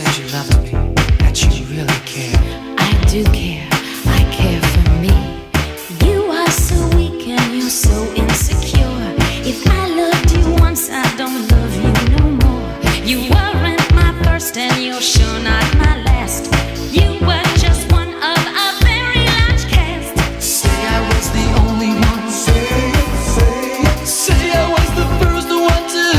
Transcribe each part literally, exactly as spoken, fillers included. said you loved me, that you really care. I do care, I care for me. You are so weak and you're so insecure. If I loved you once, I don't love you no more. You weren't my first and you're sure not my last. You were just one of a very large cast. Say I was the only one. Say, say, say I was the first one to.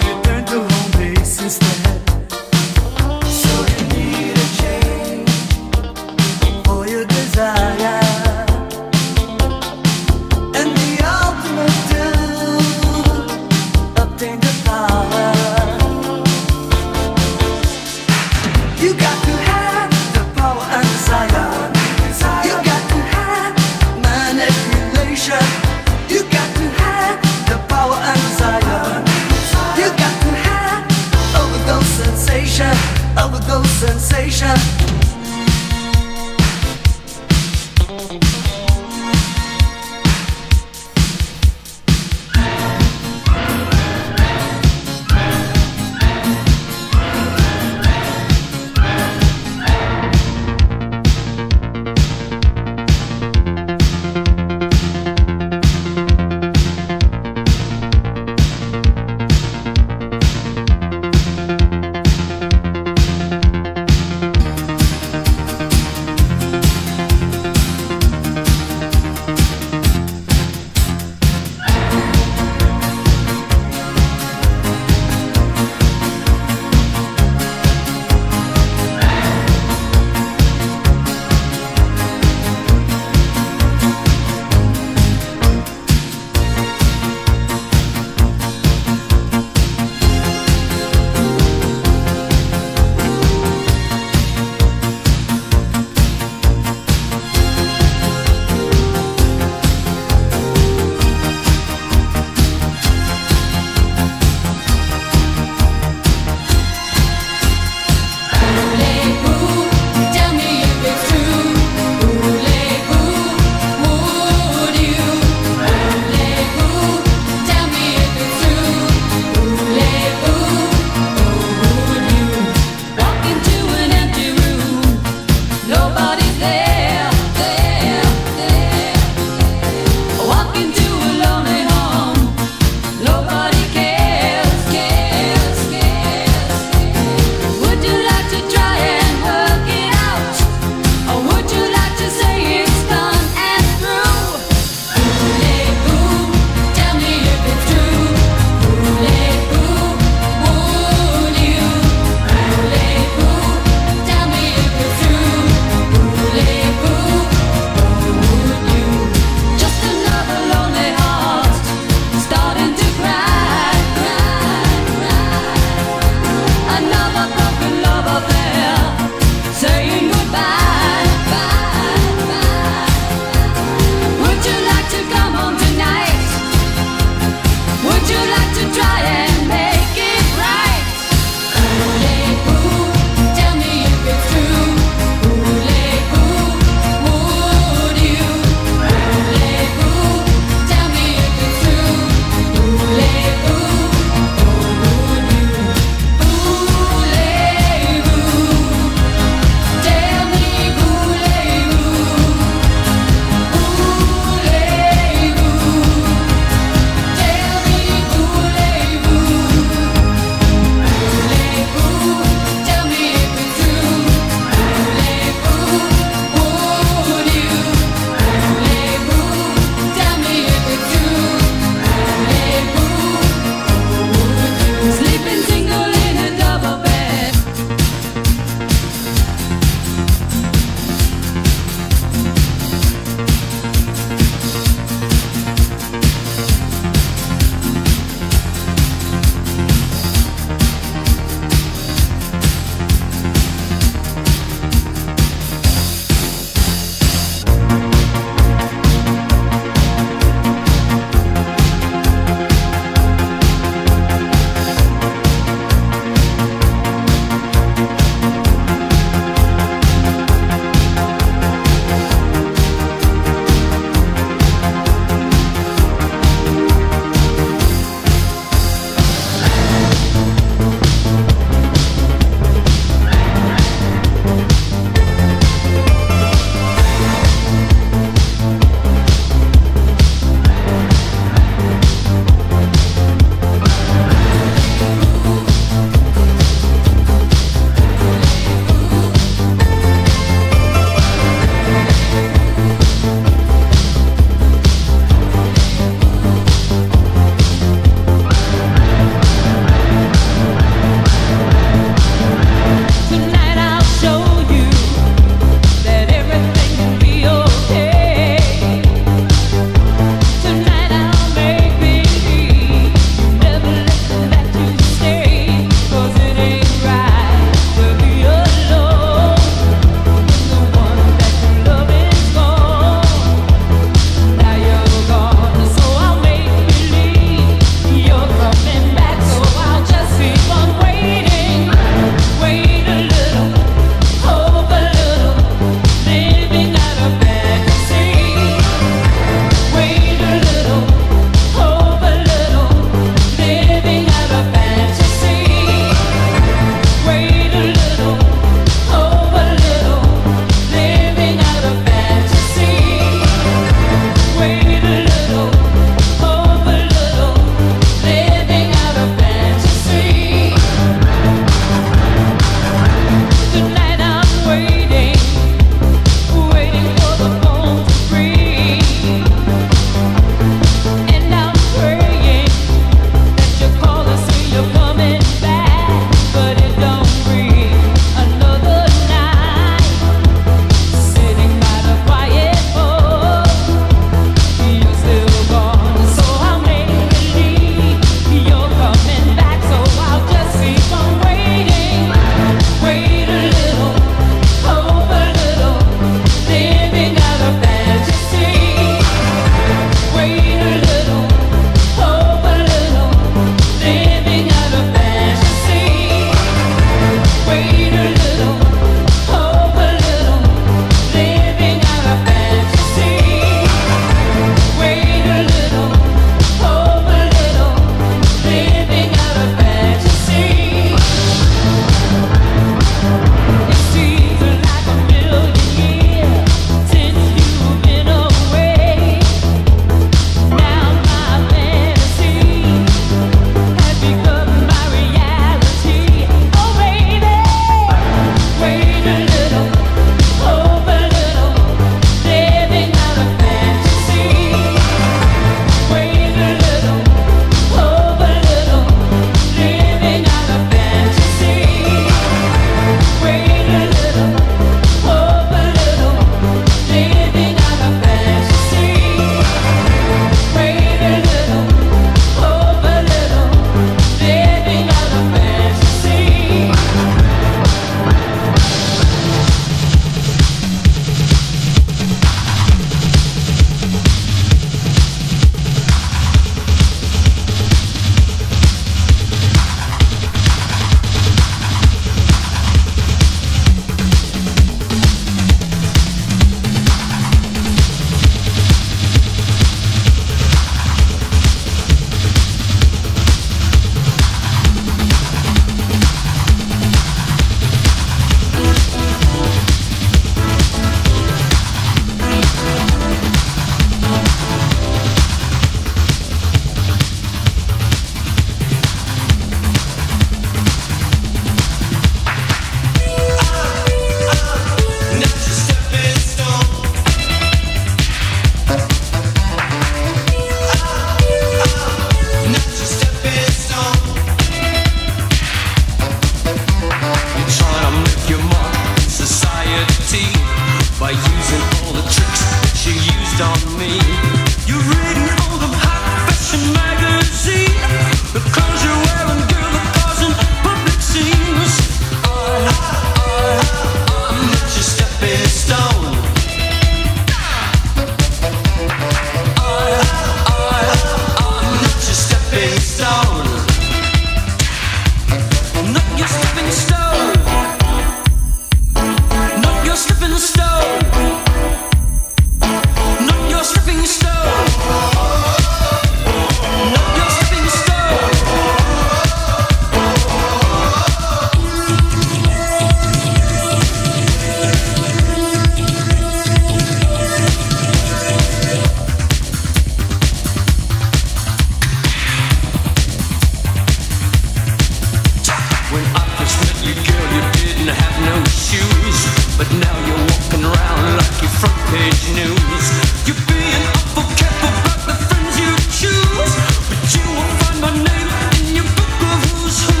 but now you're walking around like you're front page news. You're being awful careful about the friends you choose, but you won't find my name in your book of who's who.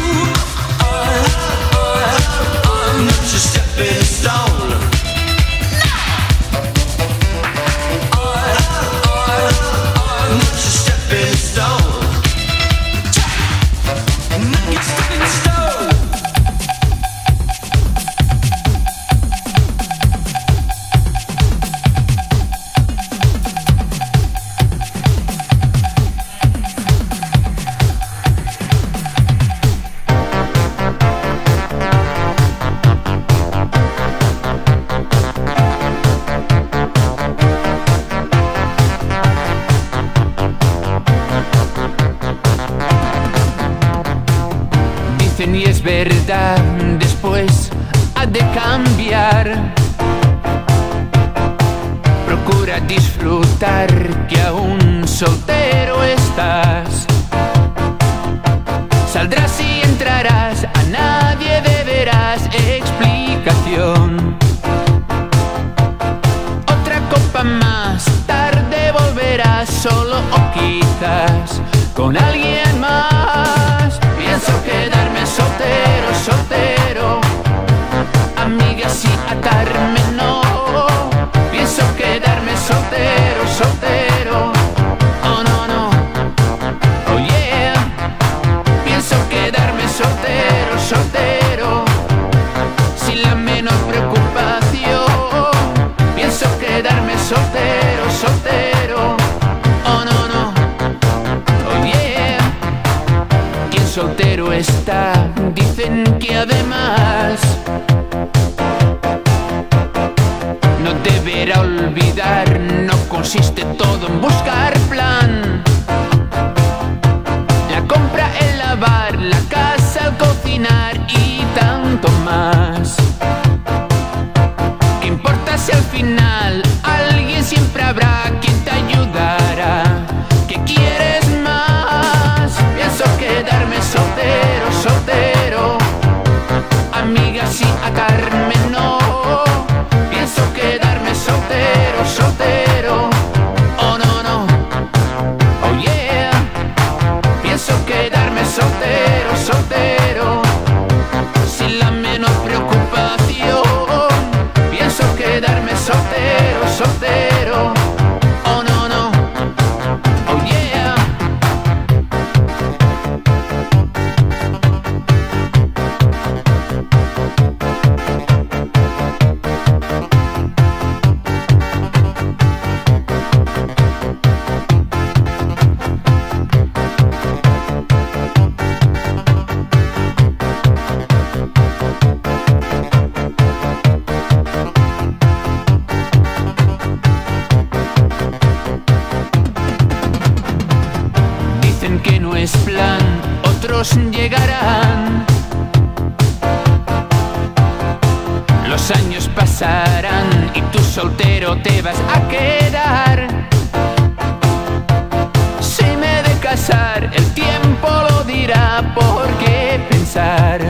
I, I, I'm not your stepping stone. I, I, I'm not your stepping stone. Not your stepping stone. Dicen y es verdad, después ha de cambiar. Procura disfrutar que aún soltero estás. Saldrás y entrarás, a nadie deberás explicación. Otra copa más, tarde volverás solo o quizás con alguien más. Pienso quedar soltero, soltero, amigas y atarme no. Pienso quedarme soltero, soltero, oh no, no, oh yeah. Pienso quedarme soltero, soltero, sin la menor preocupación. Pienso quedarme soltero, soltero, oh no, no, oh yeah. Quien soltero está, dicen que además no deberá olvidar. No consiste todo en buscar plan. La compra, el lavar, la casa, el cocinar y tanto más. ¿Qué importa si al final alguien siempre habrá quien te ayudará? ¿Qué quieres más? Pienso quedarme soltero, soltero, amigas y atarme no. Pienso quedarme soltero, soltero, oh no, no, oh yeah. Pienso quedarme soltero, soltero, sin la menor preocupación. Pienso quedarme soltero, soltero, oh no, no, oh yeah. Llegarán, los años pasarán y tú soltero te vas a quedar. Si me he de casar, el tiempo lo dirá, ¿por qué pensar?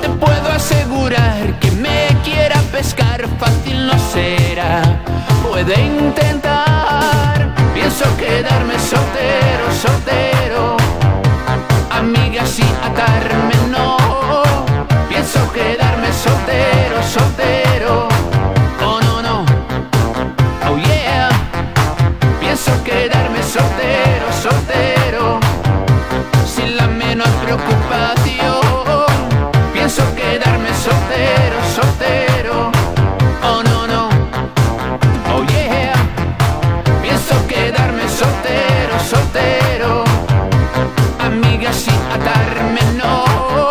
Te puedo asegurar que me quiera pescar, fácil no será, puede intentar. Pienso quedarme soltero, soltero, amigas y atarme no. Pienso quedarme soltero, soltero, oh no, no, oh yeah. Pienso quedarme soltero, soltero, sin la menor preocupación. Pienso quedarme soltero, soltero, oh no, no, oh yeah. Pienso quedarme soltero, soltero, amigas y atarme no.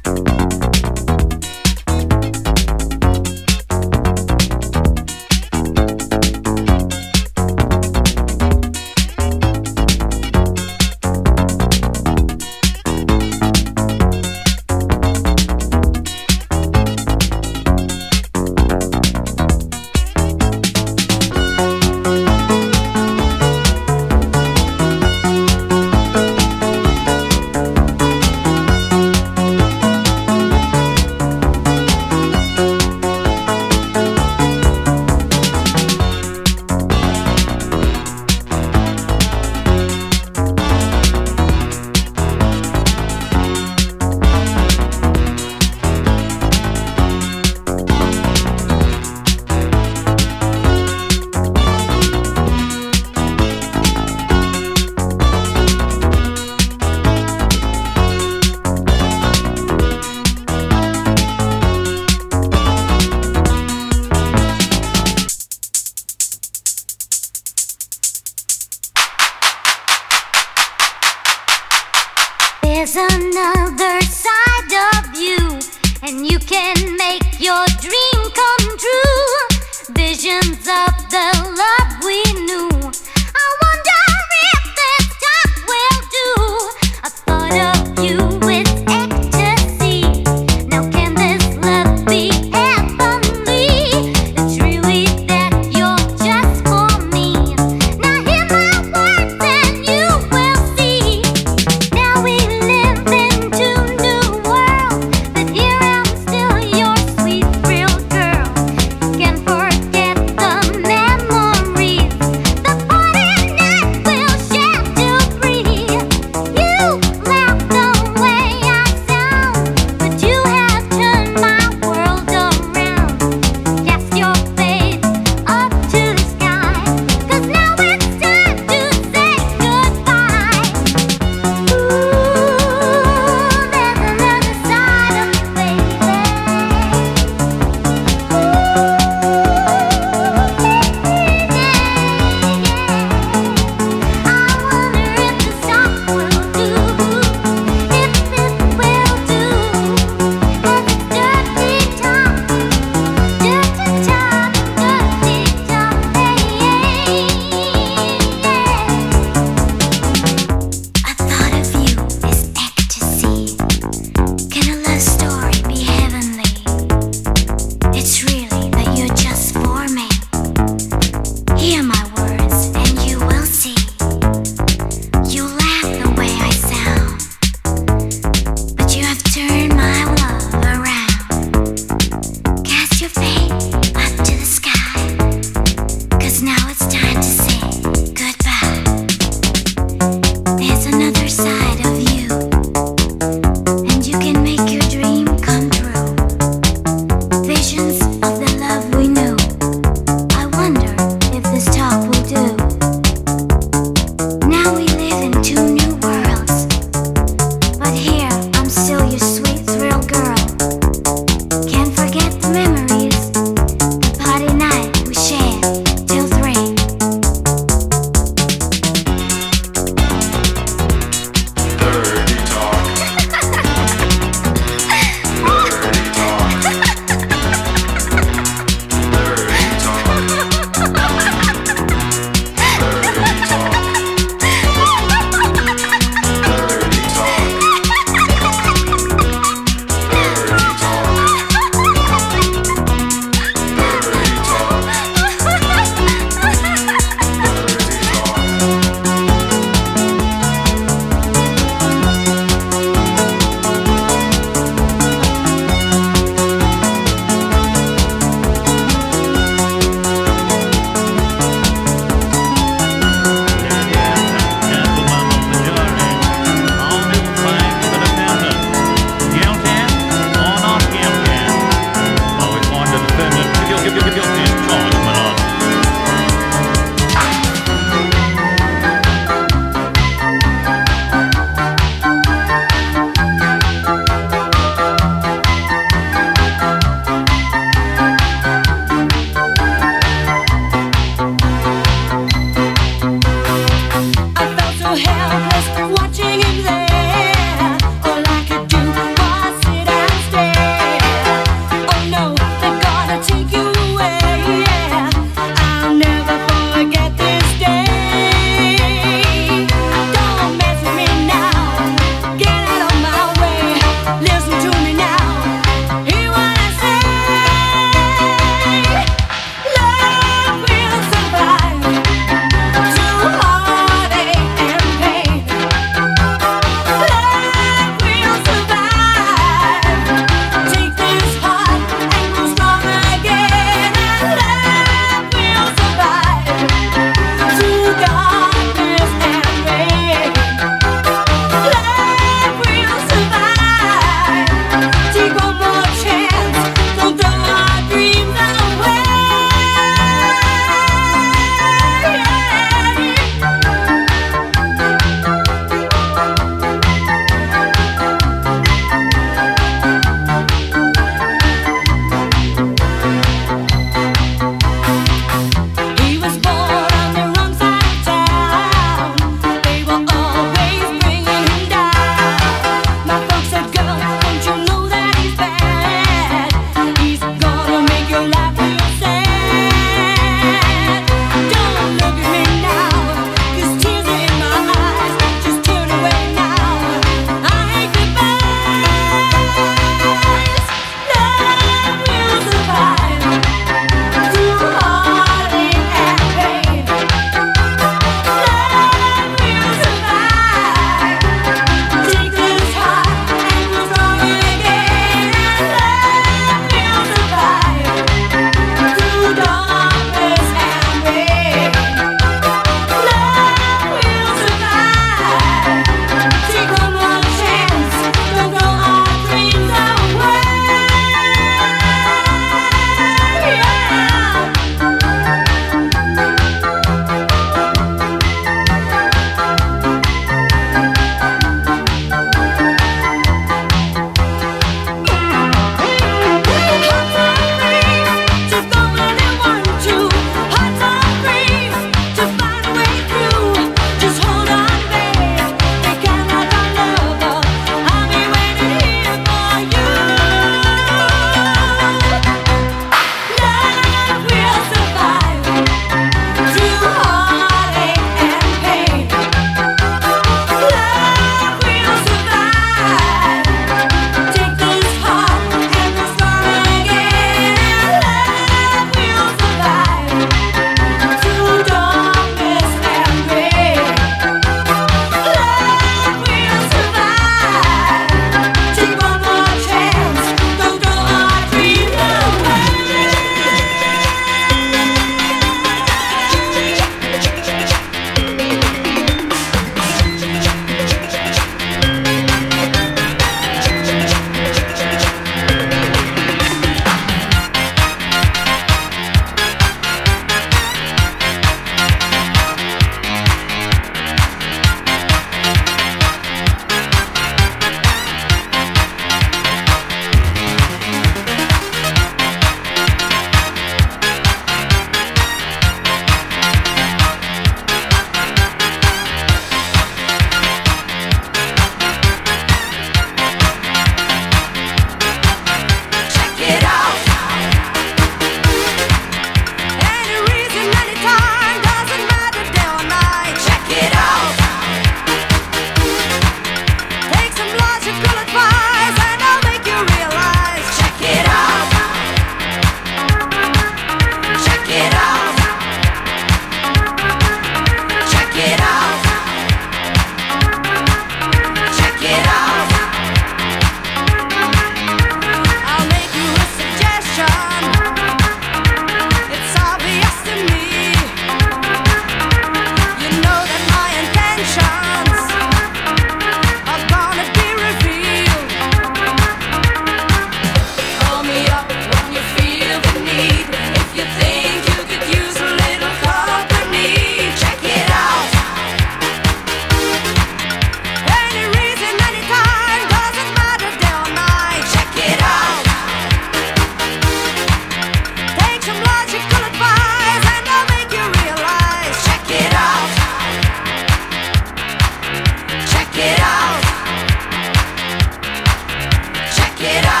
Get out.